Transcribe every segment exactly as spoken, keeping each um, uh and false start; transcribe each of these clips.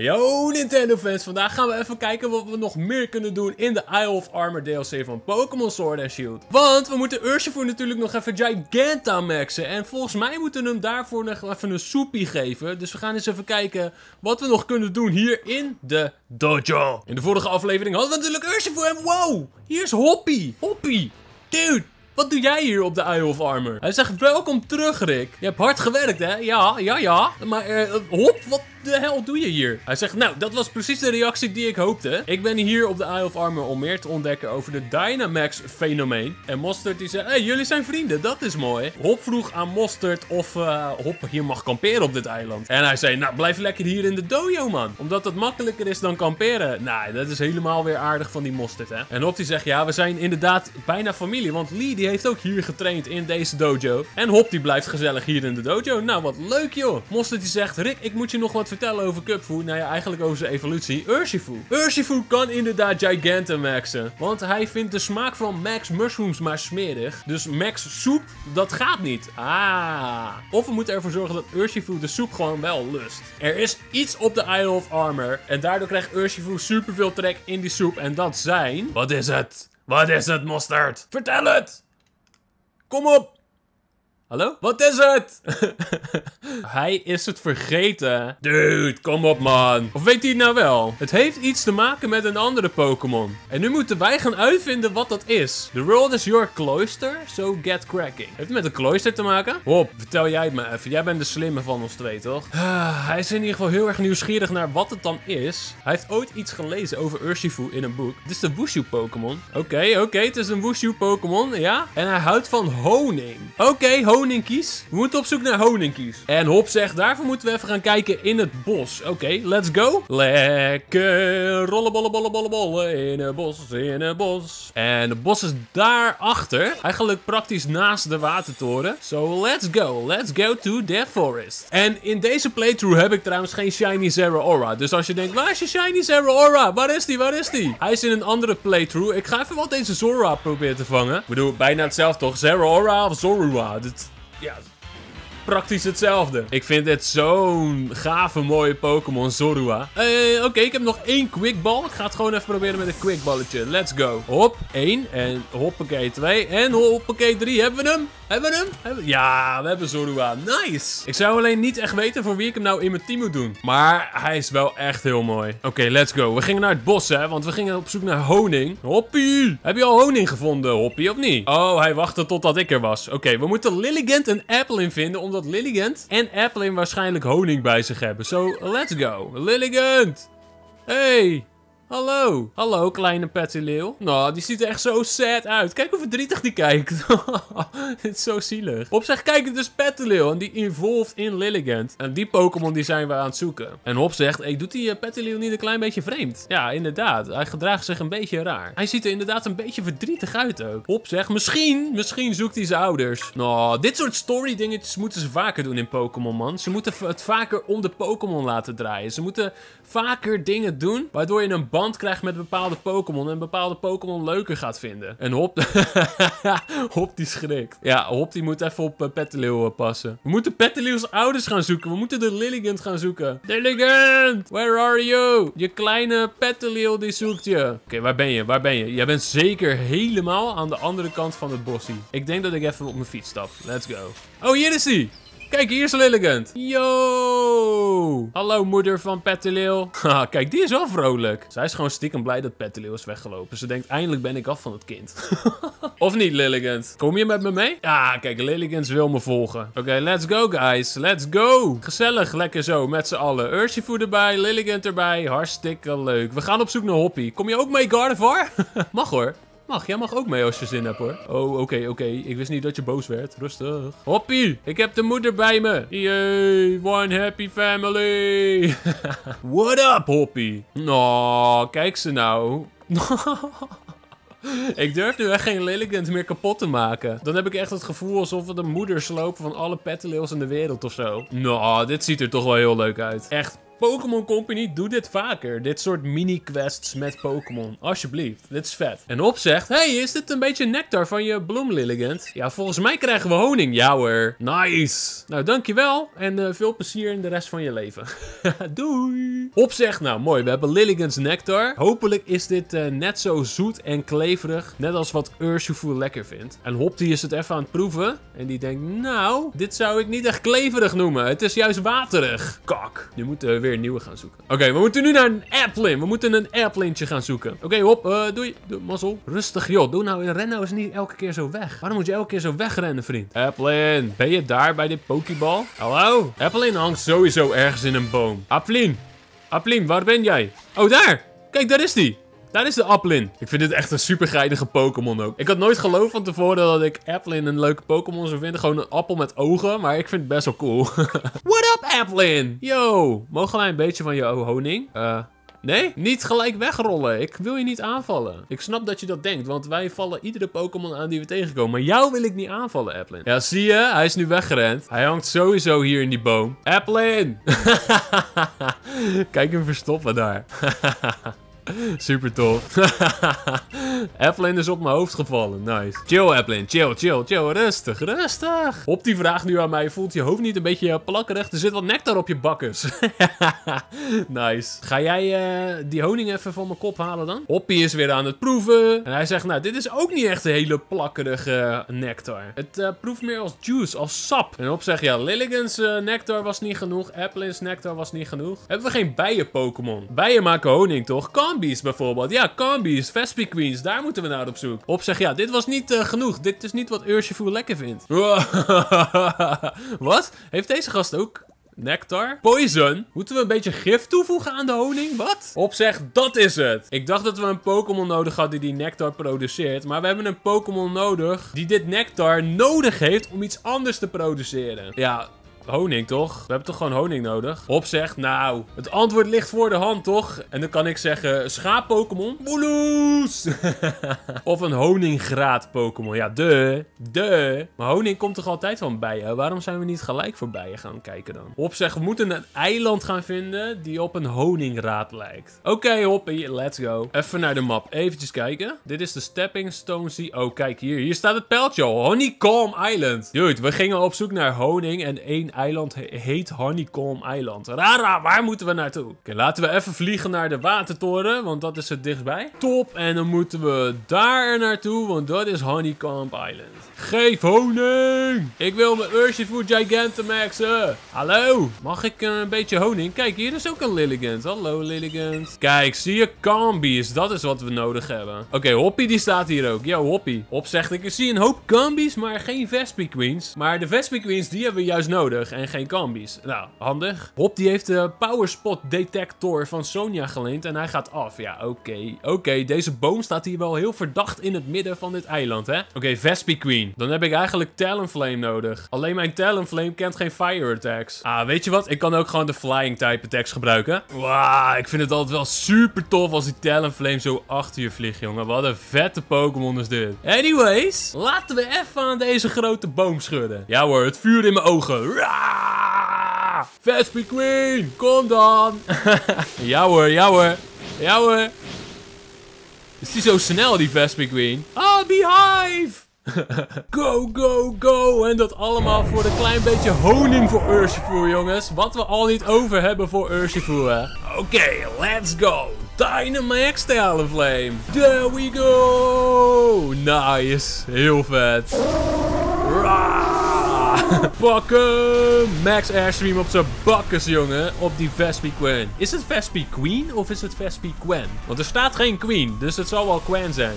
Yo Nintendo-fans, vandaag gaan we even kijken wat we nog meer kunnen doen in de Isle of Armor D L C van Pokémon Sword and Shield. Want we moeten Urshifu natuurlijk nog even Gigantamaxen en volgens mij moeten we hem daarvoor nog even een soepie geven. Dus we gaan eens even kijken wat we nog kunnen doen hier in de dojo. In de vorige aflevering hadden we natuurlijk Urshifu en wow, hier is Hoppie. Hoppie, dude. Wat doe jij hier op de Isle of Armor? Hij zegt, welkom terug, Rick. Je hebt hard gewerkt, hè? Ja, ja, ja. Maar, uh, Hop, wat de hel doe je hier? Hij zegt, nou, dat was precies de reactie die ik hoopte. Ik ben hier op de Isle of Armor om meer te ontdekken over de Dynamax-fenomeen. En Mustard, die zei, hé, hey, jullie zijn vrienden, dat is mooi. Hop vroeg aan Mustard of uh, Hop hier mag kamperen op dit eiland. En hij zei, nou, blijf lekker hier in de dojo, man. Omdat dat makkelijker is dan kamperen. Nou, dat is helemaal weer aardig van die Mustard, hè? En Hop, die zegt, ja, we zijn inderdaad bijna familie, want Lee, die heeft ook hier getraind in deze dojo. En Hop, die blijft gezellig hier in de dojo. Nou, wat leuk, joh. Mostert, die zegt, Rick, ik moet je nog wat vertellen over Kubfu. Nou ja, eigenlijk over zijn evolutie. Urshifu. Urshifu kan inderdaad Gigantamaxen. Want hij vindt de smaak van Max Mushrooms maar smerig. Dus Max soep, dat gaat niet. Ah. Of we moeten ervoor zorgen dat Urshifu de soep gewoon wel lust. Er is iets op de Isle of Armor. En daardoor krijgt Urshifu superveel trek in die soep. En dat zijn... Wat is het? Wat is het, Mostert? Vertel het! Kom op! Hallo? Wat is het? Hij is het vergeten. Dude, kom op, man. Of weet hij het nou wel? Het heeft iets te maken met een andere Pokémon. En nu moeten wij gaan uitvinden wat dat is. The world is your cloister, so get cracking. Heeft het met een klooster te maken? Hop, vertel jij het me even. Jij bent de slimme van ons twee, toch? Ah, hij is in ieder geval heel erg nieuwsgierig naar wat het dan is. Hij heeft ooit iets gelezen over Urshifu in een boek. Het is de Wushu Pokémon. Oké, okay, oké, okay, het is een Wushu Pokémon, ja. En hij houdt van honing. Oké, okay, honing. Honingkies. We moeten op zoek naar honingkies. En Hop zegt, daarvoor moeten we even gaan kijken in het bos. Oké, okay, let's go. Lekker rollen, bollen, bollen, bollen, bollen in het bos, in het bos. En het bos is daarachter. Eigenlijk praktisch naast de watertoren. So let's go. Let's go to the forest. En in deze playthrough heb ik trouwens geen shiny Zeraora. Dus als je denkt, waar is je shiny Zeraora? Waar is die? Waar is die? Hij is in een andere playthrough. Ik ga even wat deze Zorua proberen te vangen. Ik bedoel, bijna hetzelfde toch? Zeraora of Zorua? Dat... Ja, praktisch hetzelfde. Ik vind het zo'n gave mooie Pokémon, Zorua. Uh, Oké, okay, ik heb nog één Quickball. Ik ga het gewoon even proberen met een Quickballetje. Let's go. Hop, één. En hoppakee, twee. En hoppakee, drie. Hebben we hem? Hebben we hem? Hebben we... Ja, we hebben Zorua. Nice. Ik zou alleen niet echt weten voor wie ik hem nou in mijn team moet doen. Maar hij is wel echt heel mooi. Oké, okay, let's go. We gingen naar het bos, hè. Want we gingen op zoek naar honing. Hoppie. Heb je al honing gevonden, Hoppie, of niet? Oh, hij wachtte totdat ik er was. Oké, okay, we moeten Lilligant en Applin vinden. Omdat Lilligant en Applin waarschijnlijk honing bij zich hebben. So, let's go. Lilligant. Hey. Hallo. Hallo, kleine Petilil. Nou, die ziet er echt zo sad uit. Kijk hoe verdrietig die kijkt. Dit is zo zielig. Hop zegt, kijk, het is Petilil. En die evolved in Lilligant. En die Pokémon die zijn we aan het zoeken. En Hop zegt, hey, doet die Petilil niet een klein beetje vreemd? Ja, inderdaad. Hij gedraagt zich een beetje raar. Hij ziet er inderdaad een beetje verdrietig uit ook. Hop zegt, misschien, misschien zoekt hij zijn ouders. Nou, dit soort story dingetjes moeten ze vaker doen in Pokémon, man. Ze moeten het vaker om de Pokémon laten draaien. Ze moeten vaker dingen doen, waardoor je een band krijgt met bepaalde Pokémon en bepaalde Pokémon leuker gaat vinden. En Hop... Hop die schrikt. Ja, Hop die moet even op uh, Petilil passen. We moeten Petilil's ouders gaan zoeken. We moeten de Lilligant gaan zoeken. Lilligant! Where are you? Je kleine Petilil die zoekt je. Oké, okay, waar ben je? Waar ben je? Jij bent zeker helemaal aan de andere kant van het bossie. Ik denk dat ik even op mijn fiets stap. Let's go. Oh, hier is hij! Kijk, hier is Lilligant. Yo! Hallo, moeder van Petilil. Haha, kijk, die is wel vrolijk. Zij is gewoon stiekem blij dat Petilil is weggelopen. Ze denkt, eindelijk ben ik af van het kind. Of niet, Lilligant? Kom je met me mee? Ah, kijk, Lilligant wil me volgen. Oké, okay, let's go, guys. Let's go. Gezellig, lekker zo, met z'n allen. Urshifu erbij, Lilligant erbij. Hartstikke leuk. We gaan op zoek naar Hoppie. Kom je ook mee, Gardevoir? Mag hoor. Mag, jij mag ook mee als je zin hebt hoor. Oh, oké, okay, oké. Okay. Ik wist niet dat je boos werd. Rustig. Hoppie, ik heb de moeder bij me. Yay, one happy family. What up, Hoppie? Oh, kijk ze nou. Ik durf nu echt geen Lilligant meer kapot te maken. Dan heb ik echt het gevoel alsof we de moeders lopen van alle Petilils in de wereld of zo. Nou, dit ziet er toch wel heel leuk uit. Echt Pokémon Company, doe dit vaker. Dit soort mini-quests met Pokémon. Alsjeblieft, dit is vet. En Hop zegt, hey, is dit een beetje nectar van je bloem, Lilligant? Ja, volgens mij krijgen we honing. Ja hoor. Nice. Nou, dankjewel. En uh, veel plezier in de rest van je leven. Doei. Hop zegt, nou mooi, we hebben Lilligant's nectar. Hopelijk is dit uh, net zo zoet en kleverig. Net als wat Urshifu lekker vindt. En Hop die is het even aan het proeven. En die denkt, nou, dit zou ik niet echt kleverig noemen. Het is juist waterig. Kak. Nu moeten we weer een nieuwe gaan zoeken. Oké, okay, we moeten nu naar een Applin. We moeten een Applintje gaan zoeken. Oké, okay, Hop. Uh, doei. Doe, mazzel. Rustig, joh. Doe nou, ren nou eens niet elke keer zo weg. Waarom moet je elke keer zo wegrennen, vriend? Applin, ben je daar bij dit pokeball? Hallo? Applin hangt sowieso ergens in een boom. Applin. Applin, waar ben jij? Oh, daar. Kijk, daar is die. Daar is de Applin. Ik vind dit echt een super geinige Pokémon ook. Ik had nooit geloofd van tevoren dat ik Applin een leuke Pokémon zou vinden. Gewoon een appel met ogen. Maar ik vind het best wel cool. What up, Applin? Yo, mogen wij een beetje van jouw honing? Eh... Uh... Nee? Niet gelijk wegrollen. Ik wil je niet aanvallen. Ik snap dat je dat denkt, want wij vallen iedere Pokémon aan die we tegenkomen. Maar jou wil ik niet aanvallen, Applin. Ja, zie je? Hij is nu weggerend. Hij hangt sowieso hier in die boom. Applin! Kijk hem verstoppen daar. Super tof. Applin is op mijn hoofd gevallen. Nice. Chill, Applin. Chill, chill, chill. Rustig, rustig. Hop, die vraagt nu aan mij. Voelt je hoofd niet een beetje plakkerig? Er zit wat nectar op je bakkes. Nice. Ga jij uh, die honing even van mijn kop halen dan? Hoppie is weer aan het proeven. En hij zegt, nou, dit is ook niet echt een hele plakkerige uh, nectar. Het uh, proeft meer als juice, als sap. En Hop zegt, ja, Lilligant's uh, nectar was niet genoeg. Applin's nectar was niet genoeg. Hebben we geen bijen Pokémon? Bijen maken honing, toch? Kan bijvoorbeeld. Ja, Combees, Vespiquens, daar moeten we naar op zoek. Hop zegt, ja, dit was niet uh, genoeg. Dit is niet wat Urshifu lekker vindt. Wat? Heeft deze gast ook nectar? Poison? Moeten we een beetje gif toevoegen aan de honing? Wat? Hop zegt, dat is het. Ik dacht dat we een Pokémon nodig hadden die die nectar produceert. Maar we hebben een Pokémon nodig die dit nectar nodig heeft om iets anders te produceren. Ja, honing toch? We hebben toch gewoon honing nodig? Hop zegt, nou, het antwoord ligt voor de hand toch? En dan kan ik zeggen, schaap-Pokémon. Woeloes! Of een honingraad-Pokémon. Ja, de, de. Maar honing komt toch altijd van bijen? Waarom zijn we niet gelijk voor bijen gaan kijken dan? Hop zegt, we moeten een eiland gaan vinden die op een honingraad lijkt. Oké, okay, Hop, let's go. Even naar de map. Eventjes kijken. Dit is de Stepping Stone Sea. Oh, kijk hier. Hier staat het pijltje. Honeycomb Island. Dude, we gingen op zoek naar honing en één eiland heet Honeycomb Island. Rara, waar moeten we naartoe? Oké, okay, laten we even vliegen naar de watertoren, want dat is het dichtbij. Top, en dan moeten we daar naartoe, want dat is Honeycomb Island. Geef honing! Ik wil mijn Urshifu Gigantamaxen. Hallo? Mag ik een beetje honing? Kijk, hier is ook een Lilligant. Hallo, Lilligant. Kijk, zie je Combees? Dat is wat we nodig hebben. Oké, okay, Hoppie die staat hier ook. Yo, Hoppie. Hop zegt, ik zie een hoop Combees, maar geen Vespiquens. Maar de Vespiquens, die hebben we juist nodig. En geen Combees. Nou, handig. Hop die heeft de powerspot detector van Sonia geleend. En hij gaat af. Ja, oké. Okay. Oké, okay, deze boom staat hier wel heel verdacht in het midden van dit eiland, hè? Oké, okay, Vespiquen. Dan heb ik eigenlijk Talonflame nodig. Alleen mijn Talonflame kent geen fire attacks. Ah, weet je wat? Ik kan ook gewoon de flying type attacks gebruiken. Wauw, ik vind het altijd wel super tof als die Talonflame zo achter je vliegt, jongen. Wat een vette Pokémon is dit. Anyways, laten we even aan deze grote boom schudden. Ja hoor, het vuur in mijn ogen. Vespiquen, kom dan. Ja hoor, ja hoor. Ja hoor. Is die zo snel, die Vespiquen? Ah, Beehive. Go, go, go. En dat allemaal voor een klein beetje honing voor Urshifu, jongens. Wat we al niet over hebben voor Urshifu, hè. Oké, okay, let's go. Dynamax Talonflame. There we go. Nice. Heel vet. Pak hem! Max Airstream op zijn bakkes, jongen. Op die Vespiquen. Is het Vespiquen of is het Vespiquen? Want er staat geen queen, dus het zal wel Quen zijn.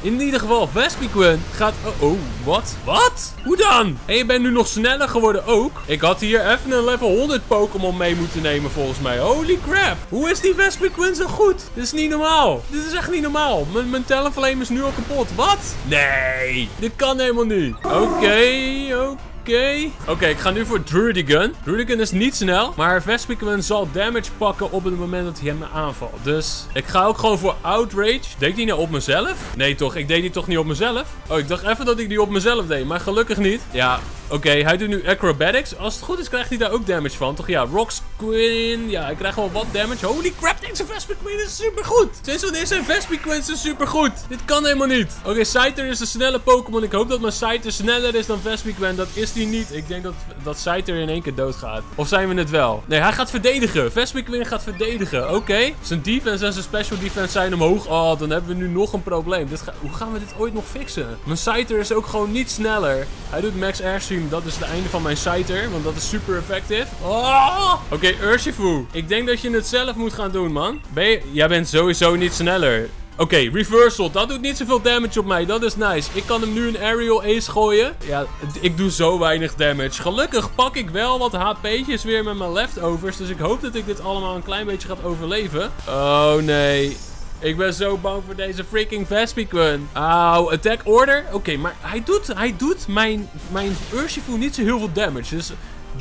In ieder geval, Vespiquen gaat... Oh, oh, wat? Wat? Hoe dan? En je bent nu nog sneller geworden ook. Ik had hier even een level honderd Pokémon mee moeten nemen volgens mij. Holy crap. Hoe is die Vespiquen zo goed? Dit is niet normaal. Dit is echt niet normaal. M mijn Talonflame is nu al kapot. Wat? Nee. Dit kan helemaal niet. Oké, okay, oké. Okay. Oké, okay. okay, ik ga nu voor Drudigan. Drudigan is niet snel, maar Vespiquen zal damage pakken op het moment dat hij hem aanvalt. Dus ik ga ook gewoon voor Outrage. Deed die nou op mezelf? Nee toch, ik deed die toch niet op mezelf? Oh, ik dacht even dat ik die op mezelf deed, maar gelukkig niet. Ja, Oké, okay, hij doet nu Acrobatics. Als het goed is krijgt hij daar ook damage van. Toch ja, Rocks Queen. Ja, hij krijgt wel wat damage. Holy crap, deze Vespiquen is supergoed. Sinds wanneer zijn Vespiquen supergoed? Dit kan helemaal niet. Oké, okay, Scyther is een snelle Pokémon. Ik hoop dat mijn Scyther sneller is dan Vespiquen. Dat is hij niet. Ik denk dat, dat Scyther in één keer doodgaat. Of zijn we het wel? Nee, hij gaat verdedigen. Vespiquen gaat verdedigen. Oké. Okay. Zijn defense en zijn special defense zijn omhoog. Oh, dan hebben we nu nog een probleem. Dit ga... Hoe gaan we dit ooit nog fixen? Mijn Scyther is ook gewoon niet sneller. Hij doet Max Airstream. Dat is het einde van mijn Scyther. Want dat is super effectief. Oh! Oké, okay, Urshifu. Ik denk dat je het zelf moet gaan doen, man. Ben je... Jij bent sowieso niet sneller. Oké, okay, Reversal. Dat doet niet zoveel damage op mij. Dat is nice. Ik kan hem nu een Aerial Ace gooien. Ja, ik doe zo weinig damage. Gelukkig pak ik wel wat H P'tjes weer met mijn leftovers. Dus ik hoop dat ik dit allemaal een klein beetje gaat overleven. Oh, nee. Ik ben zo bang voor deze freaking Vespiquen. Auw, Attack Order. Oké, okay, maar hij doet, hij doet mijn, mijn Urshifu niet zo heel veel damage. Dus...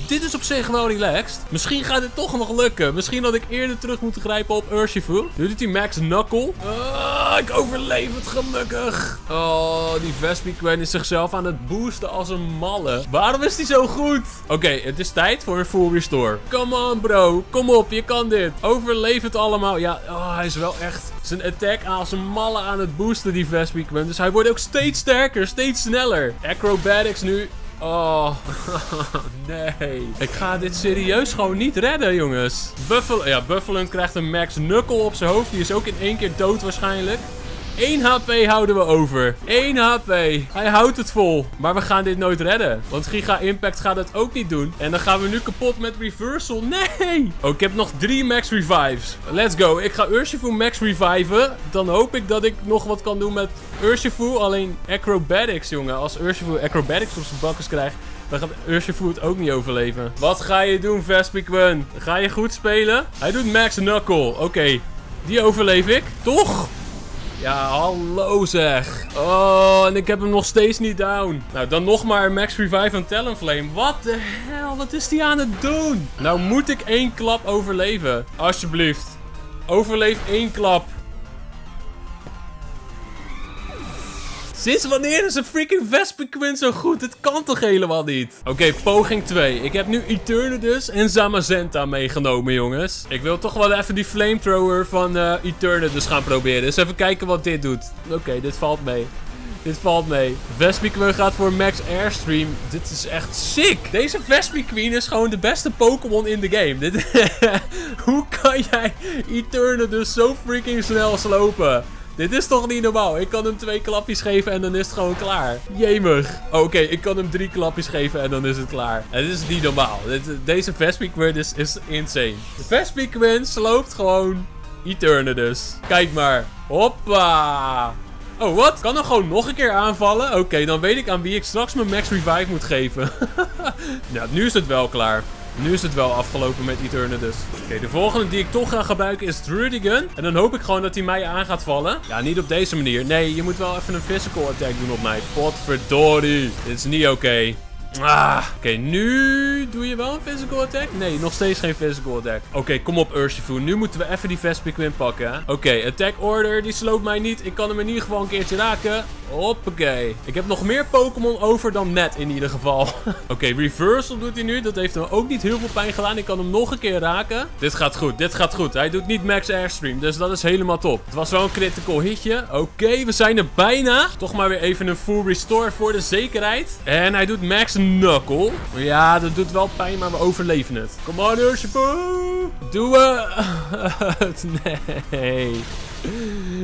dit is op zich wel relaxed. Misschien gaat dit toch nog lukken. Misschien dat ik eerder terug moet grijpen op Urshifu. Nu doet hij Max Knuckle. Oh, ik overleef het gelukkig. Oh, die Vespiquen is zichzelf aan het boosten als een malle. Waarom is die zo goed? Oké, okay, het is tijd voor een full restore. Come on bro, kom op, je kan dit. Overleef het allemaal. Ja, oh, hij is wel echt zijn attack als een malle aan het boosten, die Vespiquen. Dus hij wordt ook steeds sterker, steeds sneller. Acrobatics nu. Oh, nee. Ik ga dit serieus gewoon niet redden, jongens. Buffal ja, Buffalant krijgt een Max Knuckle op zijn hoofd. Die is ook in één keer dood waarschijnlijk. één H P houden we over. één H P. Hij houdt het vol. Maar we gaan dit nooit redden. Want Giga Impact gaat het ook niet doen. En dan gaan we nu kapot met Reversal. Nee! Oh, ik heb nog drie Max Revives. Let's go. Ik ga Urshifu Max reviven. Dan hoop ik dat ik nog wat kan doen met Urshifu. Alleen Acrobatics, jongen. Als Urshifu Acrobatics op zijn bakkers krijgt, dan gaat Urshifu het ook niet overleven. Wat ga je doen, Vespiquen? Ga je goed spelen? Hij doet Max Knuckle. Oké. Okay. Die overleef ik. Toch? Ja, hallo zeg. Oh, en ik heb hem nog steeds niet down. Nou, dan nog maar Max Revive en Talonflame. Wat de hel? Wat is die aan het doen? Nou moet ik één klap overleven. Alsjeblieft. Overleef één klap. Sinds wanneer is een freaking Vespiquen zo goed? Het kan toch helemaal niet? Oké, okay, poging twee. Ik heb nu Eternatus en Zamazenta meegenomen, jongens. Ik wil toch wel even die flamethrower van uh, Eternatus gaan proberen. Dus even kijken wat dit doet. Oké, okay, dit valt mee. Dit valt mee. Vespiquen gaat voor Max Airstream. Dit is echt sick. Deze Vespiquen is gewoon de beste Pokémon in de game. Dit Hoe kan jij Eternatus zo freaking snel slopen? Dit is toch niet normaal? Ik kan hem twee klapjes geven en dan is het gewoon klaar. Jemig. Oké, okay, ik kan hem drie klapjes geven en dan is het klaar. Het is niet normaal. Deze Vespiquen is, is insane. De Vespiquen sloopt gewoon Eternatus. Kijk maar. Hoppa. Oh, wat? Kan hem gewoon nog een keer aanvallen? Oké, okay, dan weet ik aan wie ik straks mijn Max Revive moet geven. Nou, nu is het wel klaar. Nu is het wel afgelopen met Eternatus. Oké, okay, de volgende die ik toch ga gebruiken is Drudigan. En dan hoop ik gewoon dat hij mij aan gaat vallen. Ja, niet op deze manier. Nee, je moet wel even een physical attack doen op mij. Potverdorie. Dit is niet oké. Okay. Ah, oké, okay, nu doe je wel een physical attack? Nee, nog steeds geen physical attack. Oké, okay, kom op Urshifu. Nu moeten we even die Vespiquen pakken. Oké, okay, attack order. Die sloopt mij niet. Ik kan hem in ieder geval een keertje raken. Hoppakee. Ik heb nog meer Pokémon over dan net in ieder geval. Oké, okay, reversal doet hij nu. Dat heeft hem ook niet heel veel pijn gedaan. Ik kan hem nog een keer raken. Dit gaat goed, dit gaat goed. Hij doet niet Max Airstream, dus dat is helemaal top. Het was wel een critical hitje. Oké, okay, we zijn er bijna. Toch maar weer even een full restore voor de zekerheid. En hij doet Max Knuckle. Ja, dat doet wel pijn, maar we overleven het. Come on, Urshifu. Doe het. Nee.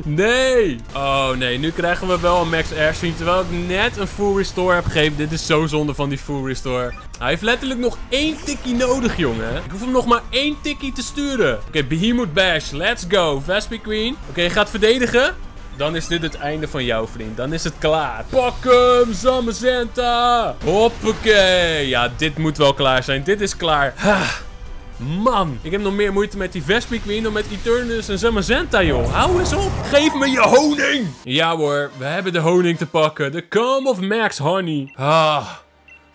Nee. Oh nee, nu krijgen we wel een Max Airstream. Terwijl ik net een full restore heb gegeven. Dit is zo zonde van die full restore. Hij heeft letterlijk nog één tikkie nodig, jongen. Ik hoef hem nog maar één tikkie te sturen. Oké, okay, Behemoth Bash. Let's go. Vespiquen. Oké, okay, je gaat verdedigen. Dan is dit het einde van jou, vriend. Dan is het klaar. Pak hem, Zamazenta. Hoppakee. Ja, dit moet wel klaar zijn. Dit is klaar. Ha. Man, ik heb nog meer moeite met die Vespiquen dan met Eternatus en Zamazenta, joh. Hou eens op. Geef me je honing. Ja hoor, we hebben de honing te pakken. De Comb of Max Honey. Ah,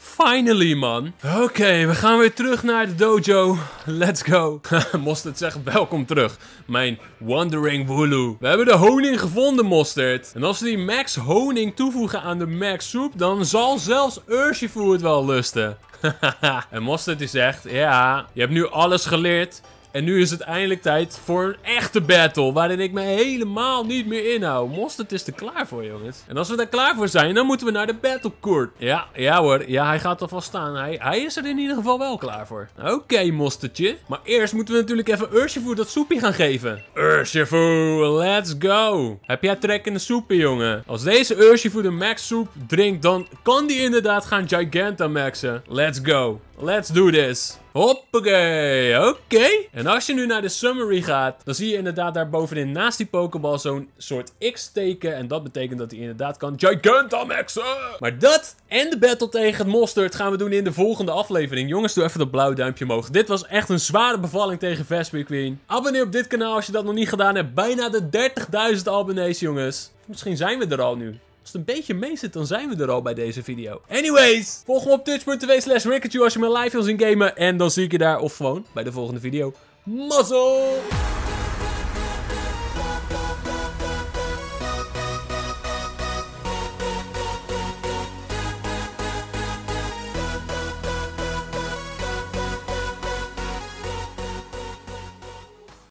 Finally, man. Oké, okay, we gaan weer terug naar de dojo. Let's go. Mustard zegt welkom terug. Mijn wandering wooloo. We hebben de honing gevonden, Mustard. En als we die max honing toevoegen aan de max soep, dan zal zelfs Urshifu het wel lusten. En Mustard die zegt, ja, je hebt nu alles geleerd. En nu is het eindelijk tijd voor een echte battle, waarin ik me helemaal niet meer inhoud. Mustard is er klaar voor, jongens. En als we daar klaar voor zijn, dan moeten we naar de battlecourt. Ja, ja hoor. Ja, hij gaat er vast staan. Hij, hij is er in ieder geval wel klaar voor. Oké, okay, Mustardje. Maar eerst moeten we natuurlijk even Urshifu dat soepje gaan geven. Urshifu, let's go. Heb jij trek in de soepje, jongen? Als deze Urshifu de max soep drinkt, dan kan die inderdaad gaan Gigantamaxen. Let's go. Let's do this. Hoppakee, oké. Okay. En als je nu naar de summary gaat, dan zie je inderdaad daar bovenin naast die Pokéball zo'n soort X-teken. En dat betekent dat hij inderdaad kan Gigantamaxen. Maar dat en de battle tegen het Mustard gaan we doen in de volgende aflevering. Jongens, doe even dat blauw duimpje omhoog. Dit was echt een zware bevalling tegen Vespiquen. Abonneer op dit kanaal als je dat nog niet gedaan hebt. Bijna de dertigduizend abonnees, jongens. Misschien zijn we er al nu. Als het een beetje mee zit, dan zijn we er al bij deze video. Anyways, volg me op twitch punt tv slash ricketju als je me live wil zien gamen. En dan zie ik je daar of gewoon bij de volgende video. Mazzel!